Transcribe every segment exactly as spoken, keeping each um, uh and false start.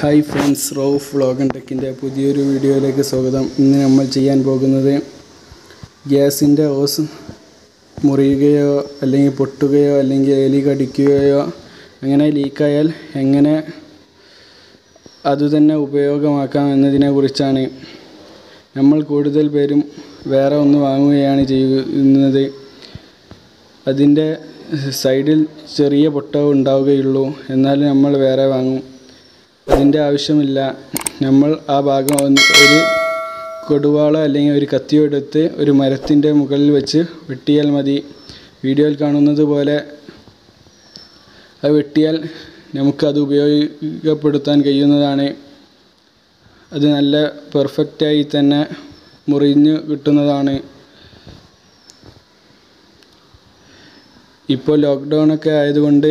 Hi friends, റോഫ് vlog and ടെക്കിൻ്റെ പുതിയൊരു വീഡിയോയിലേക്ക് സ്വാഗതം. ഇന്ന് നമ്മൾ ചെയ്യാൻ പോകുന്നത് ഗ്യാസിൻ്റെ ഓസ് മുറിയുകയോ അല്ലെങ്കിൽ പൊട്ടുകയോ അല്ലെങ്കിൽ എലി കടിക്കുകയോ അങ്ങനെ ലീക്കായാൽ എങ്ങനെ അതുതന്നെ ഉപയോഗമാക്കാം എന്നതിനെക്കുറിച്ചാണ്. നമ്മൾ കൂടുതൽ പേരും വേറെ ഒന്ന് വാങ്ങുകയാണ് ചെയ്യുന്നത്. അതിൻ്റെ സൈഡിൽ ചെറിയ പൊട്ടോ ഉണ്ടാവുകയുള്ളൂ, എന്നാൽ നമ്മൾ വേറെ വാങ്ങും. അതിൻ്റെ ആവശ്യമില്ല. നമ്മൾ ആ ഭാഗം ഒരു കൊടുവാളോ അല്ലെങ്കിൽ ഒരു കത്തിയോ എടുത്ത് ഒരു മരത്തിൻ്റെ മുകളിൽ വെച്ച് വെട്ടിയാൽ മതി. വീഡിയോയിൽ കാണുന്നത് പോലെ അത് വെട്ടിയാൽ നമുക്കത് ഉപയോഗപ്പെടുത്താൻ കഴിയുന്നതാണ്. അത് നല്ല പെർഫെക്റ്റായി തന്നെ മുറിഞ്ഞ് കിട്ടുന്നതാണ്. ഇപ്പോൾ ലോക്ക്ഡൗണൊക്കെ ആയതുകൊണ്ട്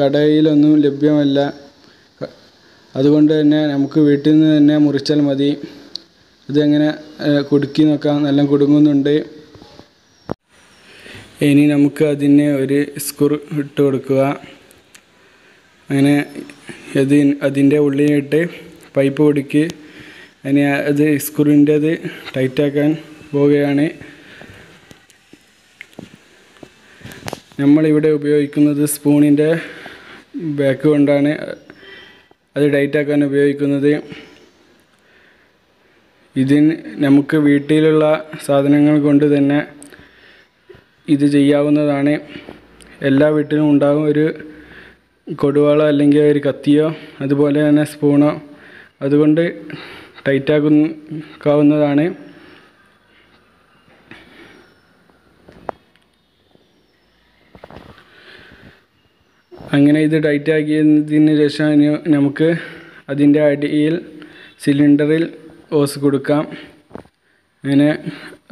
കടയിലൊന്നും ലഭ്യമല്ല. അതുകൊണ്ട് തന്നെ നമുക്ക് വീട്ടിൽ നിന്ന് തന്നെ മുറിച്ചാൽ മതി. ഇതെങ്ങനെ കുടുക്കി നോക്കാം. നല്ല കുടുങ്ങുന്നുണ്ട്. ഇനി നമുക്ക് അതിന് ഒരു സ്ക്രൂ ഇട്ട് കൊടുക്കുക. അങ്ങനെ അത് അതിൻ്റെ ഉള്ളിലിട്ട് പൈപ്പ് കുടുക്കി അതിന് അത് സ്ക്രൂവിൻ്റേത് ടൈറ്റാക്കാൻ പോവുകയാണ്. നമ്മളിവിടെ ഉപയോഗിക്കുന്നത് സ്പൂണിൻ്റെ ബാക്ക് കൊണ്ടാണ് അത് ടൈറ്റാക്കാൻ ഉപയോഗിക്കുന്നത്. ഇതിന് നമുക്ക് വീട്ടിലുള്ള സാധനങ്ങൾ കൊണ്ട് തന്നെ ഇത് ചെയ്യാവുന്നതാണ്. എല്ലാ വീട്ടിലും ഉണ്ടാകും ഒരു കൊടുവാളോ അല്ലെങ്കിൽ ഒരു കത്തിയോ അതുപോലെ തന്നെ സ്പൂണോ. അതുകൊണ്ട് ടൈറ്റാക്കാവുന്നതാണ്. അങ്ങനെ ഇത് ടൈറ്റാക്കിയതിന് ശേഷം നമുക്ക് അതിൻ്റെ അടിയിൽ സിലിണ്ടറിൽ ഓസ് കൊടുക്കാം. അങ്ങനെ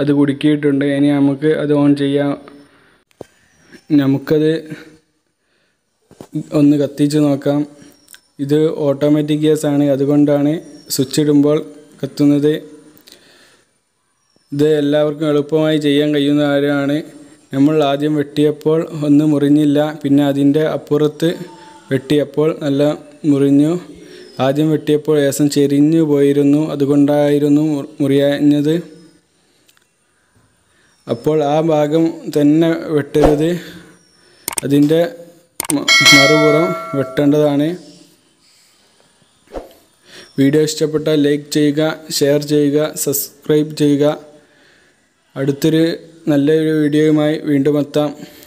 അത് കുടുക്കിയിട്ടുണ്ട്. ഇനി നമുക്ക് അത് ഓൺ ചെയ്യാം. നമുക്കത് ഒന്ന് കത്തിച്ച് നോക്കാം. ഇത് ഓട്ടോമാറ്റിക് ഗ്യാസ് ആണ്, അതുകൊണ്ടാണ് സ്വിച്ച് ഇടുമ്പോൾ കത്തുന്നത്. ഇത് എല്ലാവർക്കും എളുപ്പമായി ചെയ്യാൻ കഴിയുന്ന കാര്യമാണ്. നമ്മൾ ആദ്യം വെട്ടിയപ്പോൾ ഒന്നും മുറിഞ്ഞില്ല, പിന്നെ അതിൻ്റെ അപ്പുറത്ത് വെട്ടിയപ്പോൾ നല്ല മുറിഞ്ഞു. ആദ്യം വെട്ടിയപ്പോൾ ഏശം ചെരിഞ്ഞു പോയിരുന്നു, അതുകൊണ്ടായിരുന്നു മുറിയാഞ്ഞത്. അപ്പോൾ ആ ഭാഗം തന്നെ വെട്ടരുത്, അതിൻ്റെ മറുപുറം വെട്ടേണ്ടതാണ്. വീഡിയോ ഇഷ്ടപ്പെട്ടാൽ ലൈക്ക് ചെയ്യുക, ഷെയർ ചെയ്യുക, സബ്സ്ക്രൈബ് ചെയ്യുക. അടുത്തൊരു നല്ലൊരു വീഡിയോയുമായി വീണ്ടും എത്താം.